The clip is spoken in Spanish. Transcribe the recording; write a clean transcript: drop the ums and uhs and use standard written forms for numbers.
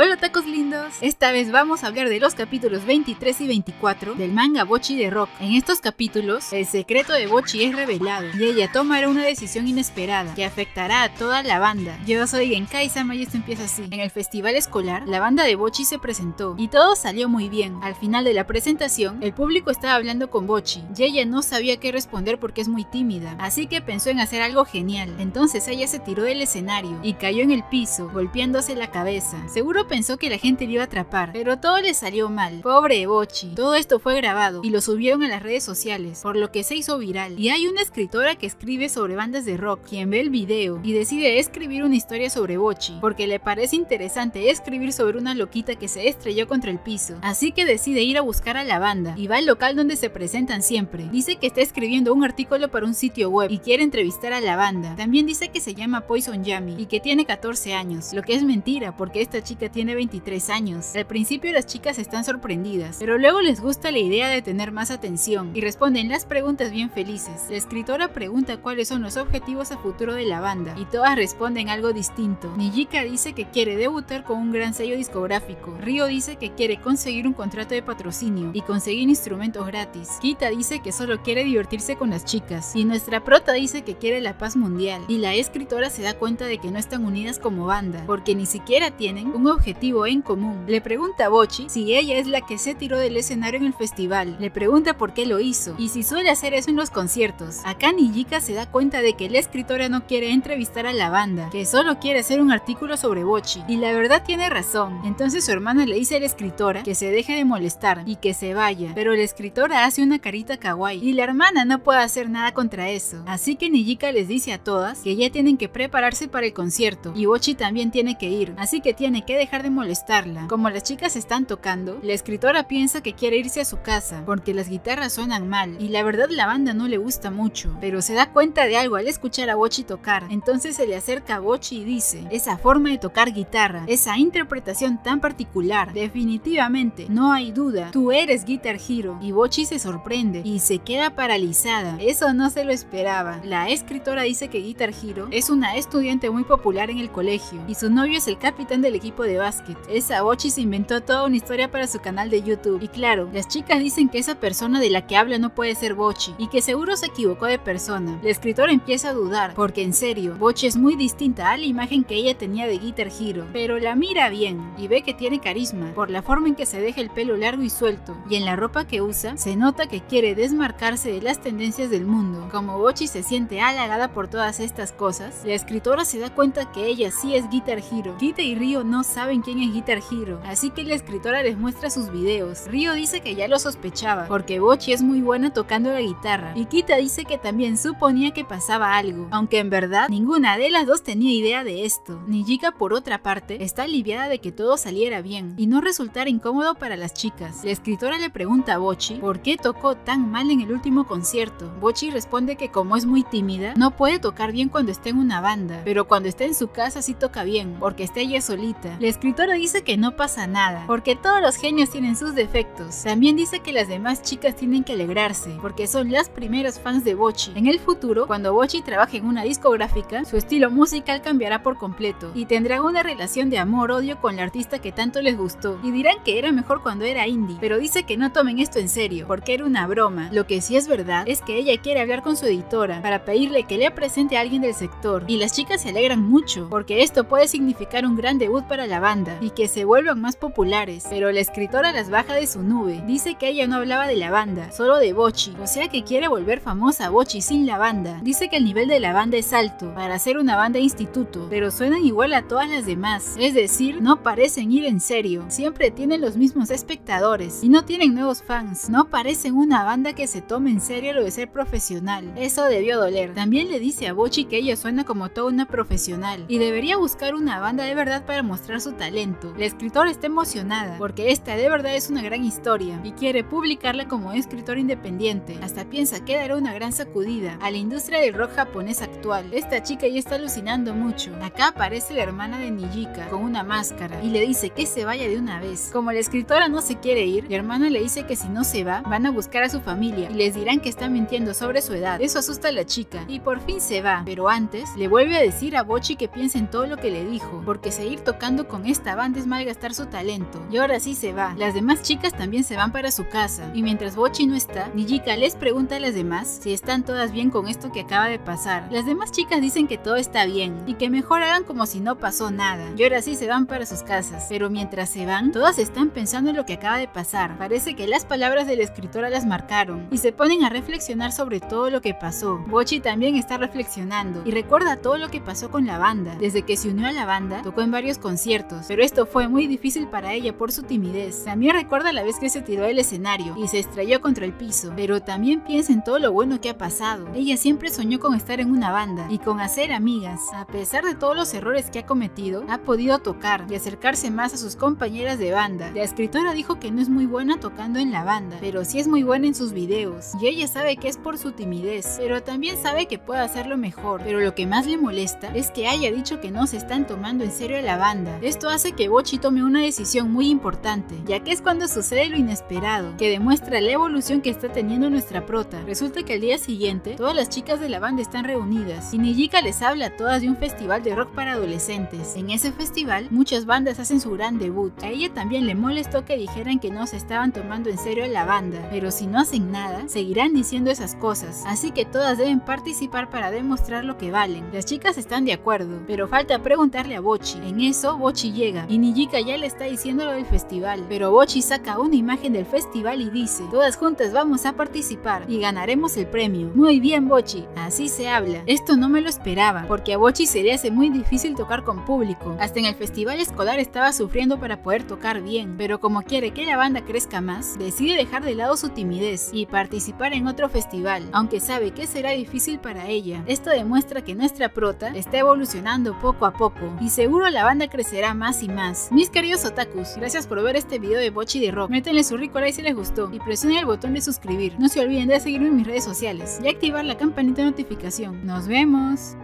Hola tacos lindos, esta vez vamos a hablar de los capítulos 23 y 24 del manga Bocchi the Rock. En estos capítulos, el secreto de Bocchi es revelado y ella tomará una decisión inesperada que afectará a toda la banda. Yo soy en Genkai-sama y esto empieza así. En el festival escolar, la banda de Bocchi se presentó y todo salió muy bien. Al final de la presentación, el público estaba hablando con Bocchi y ella no sabía qué responder porque es muy tímida, así que pensó en hacer algo genial. Entonces ella se tiró del escenario y cayó en el piso, golpeándose la cabeza. Seguro pensó que la gente le iba a atrapar, pero todo le salió mal. Pobre Bocchi. Todo esto fue grabado y lo subieron a las redes sociales, por lo que se hizo viral. Y hay una escritora que escribe sobre bandas de rock, quien ve el video y decide escribir una historia sobre Bocchi, porque le parece interesante escribir sobre una loquita que se estrelló contra el piso. Así que decide ir a buscar a la banda y va al local donde se presentan siempre. Dice que está escribiendo un artículo para un sitio web y quiere entrevistar a la banda. También dice que se llama Poison Jammy y que tiene 14 años, lo que es mentira porque esta chica tiene 23 años. Al principio las chicas están sorprendidas, pero luego les gusta la idea de tener más atención y responden las preguntas bien felices. La escritora pregunta cuáles son los objetivos a futuro de la banda y todas responden algo distinto. Nijika dice que quiere debutar con un gran sello discográfico. Ryo dice que quiere conseguir un contrato de patrocinio y conseguir instrumentos gratis. Kita dice que solo quiere divertirse con las chicas y nuestra prota dice que quiere la paz mundial. Y la escritora se da cuenta de que no están unidas como banda porque ni siquiera tienen un objetivo en común. Le pregunta a Bocchi si ella es la que se tiró del escenario en el festival. Le pregunta por qué lo hizo y si suele hacer eso en los conciertos. Acá Nijika se da cuenta de que la escritora no quiere entrevistar a la banda, que solo quiere hacer un artículo sobre Bocchi y la verdad tiene razón. Entonces su hermana le dice a la escritora que se deje de molestar y que se vaya, pero la escritora hace una carita kawaii y la hermana no puede hacer nada contra eso. Así que Nijika les dice a todas que ya tienen que prepararse para el concierto y Bocchi también tiene que ir, así que tiene que dejar de molestarla. Como las chicas están tocando, la escritora piensa que quiere irse a su casa porque las guitarras suenan mal y la verdad la banda no le gusta mucho, pero se da cuenta de algo al escuchar a Bocchi tocar. Entonces se le acerca a Bocchi y dice: esa forma de tocar guitarra, esa interpretación tan particular, definitivamente, no hay duda, tú eres Guitar Hero. Y Bocchi se sorprende y se queda paralizada, eso no se lo esperaba. La escritora dice que Guitar Hero es una estudiante muy popular en el colegio y su novio es el capitán del equipo de básquet. Esa Bocchi se inventó toda una historia para su canal de YouTube y claro, las chicas dicen que esa persona de la que habla no puede ser Bocchi y que seguro se equivocó de persona. La escritora empieza a dudar porque en serio, Bocchi es muy distinta a la imagen que ella tenía de Guitar Hero, pero la mira bien y ve que tiene carisma por la forma en que se deja el pelo largo y suelto y en la ropa que usa se nota que quiere desmarcarse de las tendencias del mundo. Como Bocchi se siente halagada por todas estas cosas, la escritora se da cuenta que ella sí es Guitar Hero. Kita y Ryo no saben quién es Guitar Hero, así que la escritora les muestra sus videos. Ryo dice que ya lo sospechaba porque Bocchi es muy buena tocando la guitarra y Kita dice que también suponía que pasaba algo, aunque en verdad ninguna de las dos tenía idea de esto. Nijika por otra parte está aliviada de que todo saliera bien y no resultara incómodo para las chicas. La escritora le pregunta a Bocchi por qué tocó tan mal en el último concierto. Bocchi responde que como es muy tímida no puede tocar bien cuando está en una banda, pero cuando está en su casa sí toca bien porque está ella solita. La escritora dice que no pasa nada porque todos los genios tienen sus defectos. También dice que las demás chicas tienen que alegrarse porque son las primeras fans de Bocchi. En el futuro, cuando Bocchi trabaje en una discográfica, su estilo musical cambiará por completo y tendrán una relación de amor-odio con la artista que tanto les gustó y dirán que era mejor cuando era indie, pero dice que no tomen esto en serio porque era una broma. Lo que sí es verdad es que ella quiere hablar con su editora para pedirle que le presente a alguien del sector y las chicas se alegran mucho porque esto puede significar un gran debut para la banda y que se vuelvan más populares, pero la escritora las baja de su nube. Dice que ella no hablaba de la banda, solo de Bocchi, o sea que quiere volver famosa a Bocchi sin la banda. Dice que el nivel de la banda es alto para ser una banda de instituto, pero suenan igual a todas las demás, es decir, no parecen ir en serio, siempre tienen los mismos espectadores y no tienen nuevos fans, no parecen una banda que se tome en serio lo de ser profesional. Eso debió doler. También le dice a Bocchi que ella suena como toda una profesional y debería buscar una banda de verdad para mostrar su talento. La escritora está emocionada porque esta de verdad es una gran historia y quiere publicarla como escritora independiente. Hasta piensa que dará una gran sacudida a la industria del rock japonés actual. Esta chica ya está alucinando mucho. Acá aparece la hermana de Nijika con una máscara y le dice que se vaya de una vez. Como la escritora no se quiere ir, la hermana le dice que si no se va, van a buscar a su familia y les dirán que está mintiendo sobre su edad. Eso asusta a la chica y por fin se va, pero antes le vuelve a decir a Bocchi que piense en todo lo que le dijo, porque seguir tocando con Esta banda es malgastar su talento. Y ahora sí se va. Las demás chicas también se van para su casa. Y mientras Bocchi no está, Nijika les pregunta a las demás si están todas bien con esto que acaba de pasar. Las demás chicas dicen que todo está bien y que mejor hagan como si no pasó nada. Y ahora sí se van para sus casas. Pero mientras se van, todas están pensando en lo que acaba de pasar. Parece que las palabras de la escritora las marcaron y se ponen a reflexionar sobre todo lo que pasó. Bocchi también está reflexionando y recuerda todo lo que pasó con la banda. Desde que se unió a la banda, tocó en varios conciertos, pero esto fue muy difícil para ella por su timidez. También recuerda la vez que se tiró del escenario y se estrelló contra el piso, pero también piensa en todo lo bueno que ha pasado. Ella siempre soñó con estar en una banda y con hacer amigas. A pesar de todos los errores que ha cometido, ha podido tocar y acercarse más a sus compañeras de banda. La escritora dijo que no es muy buena tocando en la banda, pero sí es muy buena en sus videos, y ella sabe que es por su timidez, pero también sabe que puede hacerlo mejor. Pero lo que más le molesta es que haya dicho que no se están tomando en serio a la banda. Esto hace que Bocchi tome una decisión muy importante, ya que es cuando sucede lo inesperado, que demuestra la evolución que está teniendo nuestra prota. Resulta que al día siguiente, todas las chicas de la banda están reunidas, y Nijika les habla a todas de un festival de rock para adolescentes. En ese festival, muchas bandas hacen su gran debut. A ella también le molestó que dijeran que no se estaban tomando en serio a la banda, pero si no hacen nada, seguirán diciendo esas cosas, así que todas deben participar para demostrar lo que valen. Las chicas están de acuerdo, pero falta preguntarle a Bocchi. En eso, Bocchi llega y Nijika ya le está diciendo lo del festival, pero Bocchi saca una imagen del festival y dice: todas juntas vamos a participar y ganaremos el premio. Muy bien, Bocchi, así se habla. Esto no me lo esperaba, porque a Bocchi se le hace muy difícil tocar con público. Hasta en el festival escolar estaba sufriendo para poder tocar bien, pero como quiere que la banda crezca más, decide dejar de lado su timidez y participar en otro festival, aunque sabe que será difícil para ella. Esto demuestra que nuestra prota está evolucionando poco a poco y seguro la banda crecerá más y más. Mis queridos otakus, gracias por ver este video de Bocchi the Rock. Métanle su rico like si les gustó y presionen el botón de suscribir. No se olviden de seguirme en mis redes sociales y activar la campanita de notificación. ¡Nos vemos!